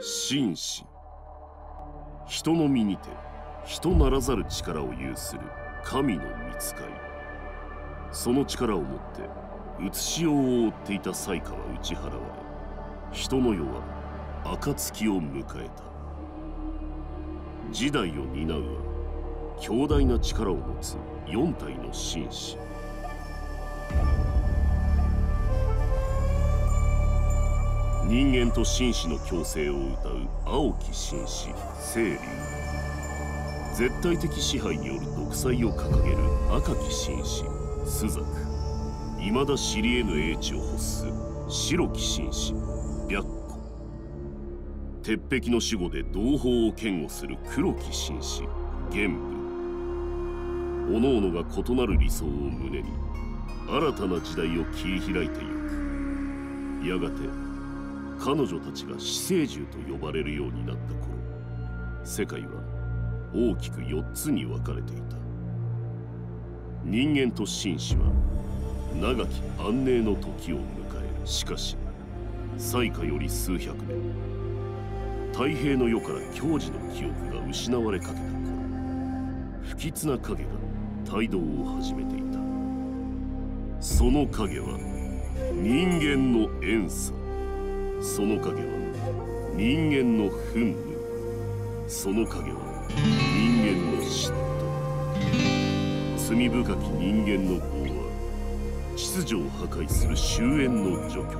紳士、人の身にて人ならざる力を有する神の御使い。その力をもって写しを覆っていた災禍は打ち払われ、人の世は暁を迎えた。時代を担うは強大な力を持つ4体の紳士。人間と紳士の共生を謳う青き紳士、青龍。絶対的支配による独裁を掲げる赤き紳士、朱雀。未だ知り得ぬ英知を欲す白き紳士、白虎。鉄壁の守護で同胞を堅固する黒き紳士、玄武。おのおのが異なる理想を胸に新たな時代を切り開いてゆく。やがて彼女たちが四聖獣と呼ばれるようになった頃、世界は大きく4つに分かれていた。人間と紳士は長き安寧の時を迎える。しかし災禍より数百年、太平の世から矜持の記憶が失われかけた頃、不吉な影が帯同を始めていた。その影は人間の怨嗟。その影は人間の憤怒。その影は人間の嫉妬。罪深き人間の業は秩序を破壊する終焉の序曲。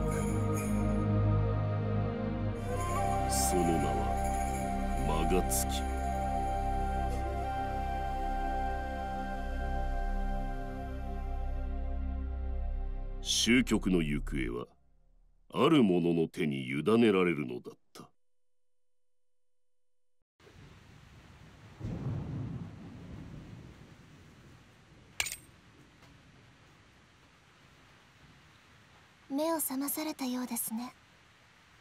その名はマガツキ。終局の行方はある者の手に委ねられるのだった。目を覚まされたようですね。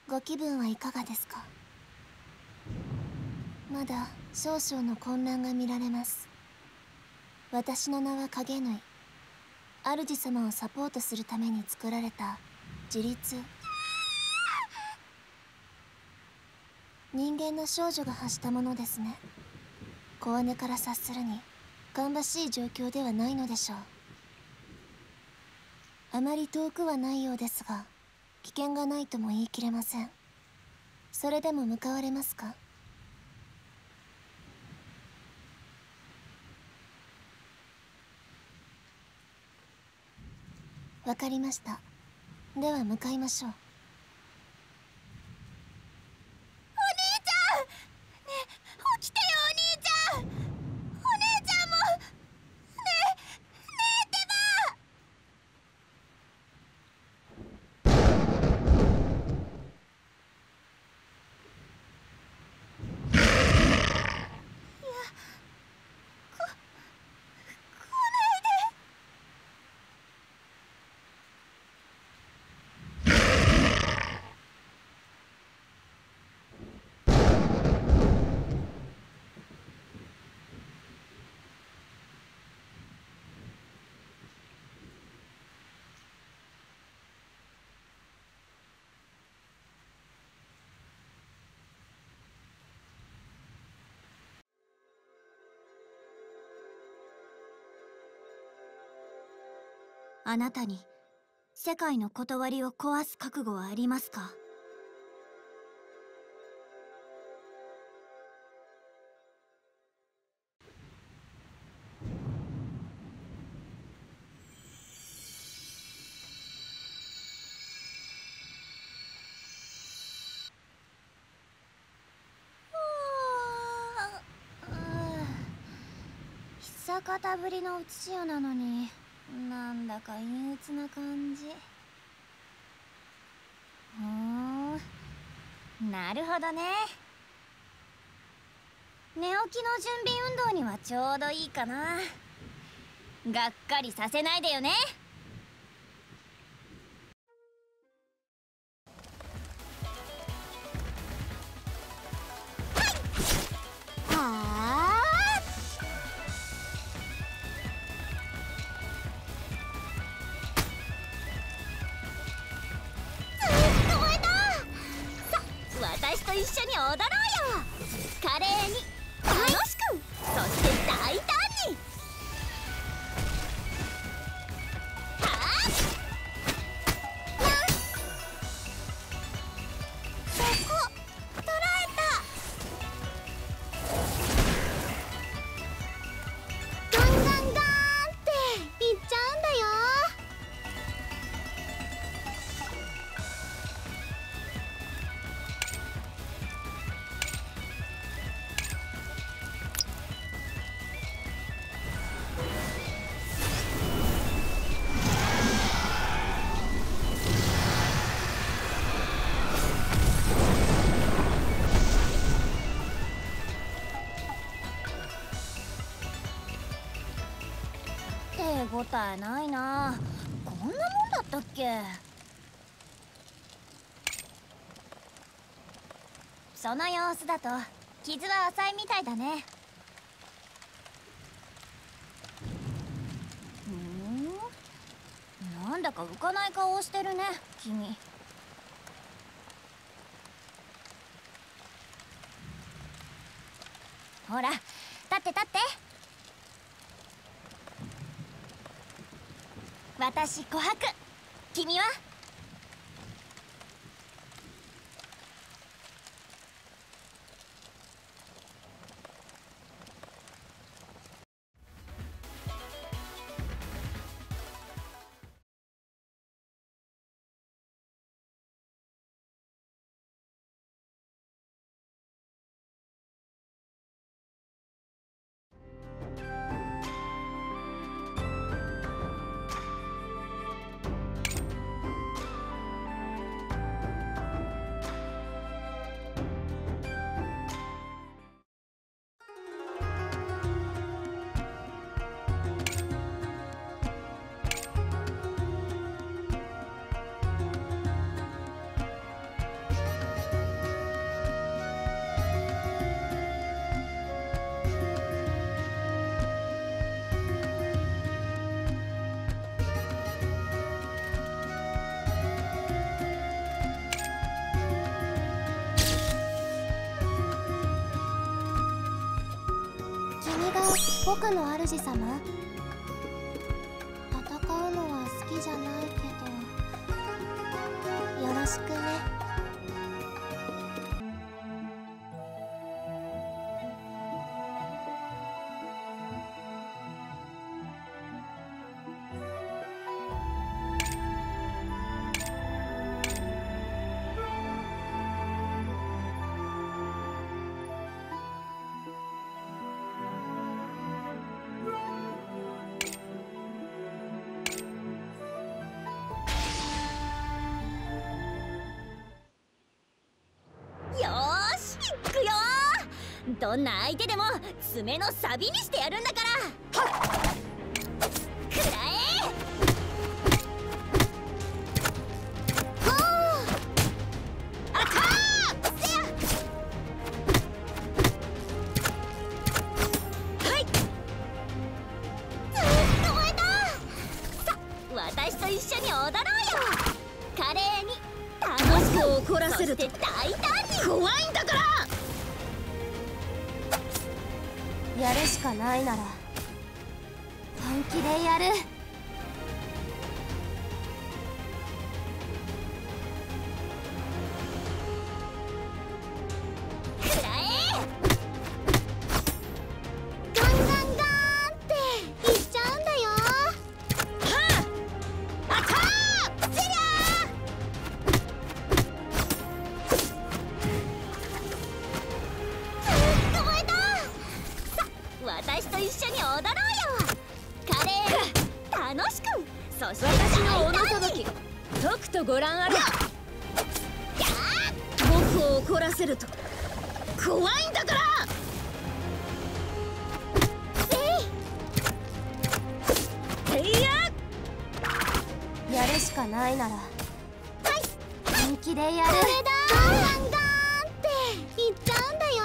ご気分はいかがですか？まだ少々の混乱が見られます。私の名は影縫い。主様をサポートするために作られた自立。人間の少女が発したものですね。小姉から察するに芳しい状況ではないのでしょう。あまり遠くはないようですが、危険がないとも言い切れません。それでも向かわれますか？わかりました。では向かいましょう。あなたに世界の理りを壊す覚悟はありますか？久方ぶりの写しよなのに。なんだか憂鬱な感じ。ほう、なるほどね。寝起きの準備運動にはちょうどいいかな。がっかりさせないでよね。一緒に踊ろうよ。華麗に楽しく、はい、そして大胆に。はあ、そこ捉えた。ガンガンガーンっていっちゃうんだよ。手応えないな。こんなもんだったっけ。その様子だと傷は浅いみたいだね。うん、なんだか浮かない顔をしてるね、君。ほら、立って立って。私、琥珀。君は？僕の主様。戦うのは好きじゃないけどよろしくね。どんな相手でも爪のサビにしてやるんだから。はっ、くらえ。ほう、あたーせや。はい、止めた。さ、私と一緒に踊ろうよ。華麗に楽しく、怒らせると大胆に。怖いんだから。やるしかないなら本気でやる。くらえ。ガンガンガーンっていっちゃうんだよ。はあ、あたーせりゃー。燃えた。私と一緒に踊ろうよ。華麗に楽しく、そして私の斧さばき、とくとご覧あれ。僕を怒らせると怖いんだから。やるしかないなら本気でやる。これだ。ガンガンガンっていっちゃうんだよ。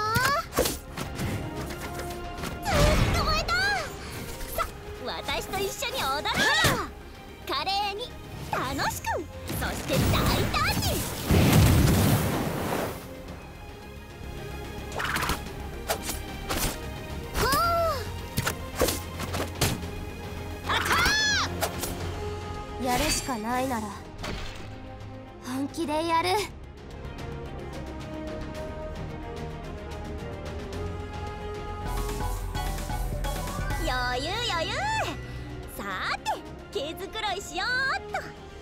私と一緒に踊ろうよ。華麗に楽しく、そして大胆に。ないなら本気でやる。余裕余裕。さーて毛づくろいしようっと。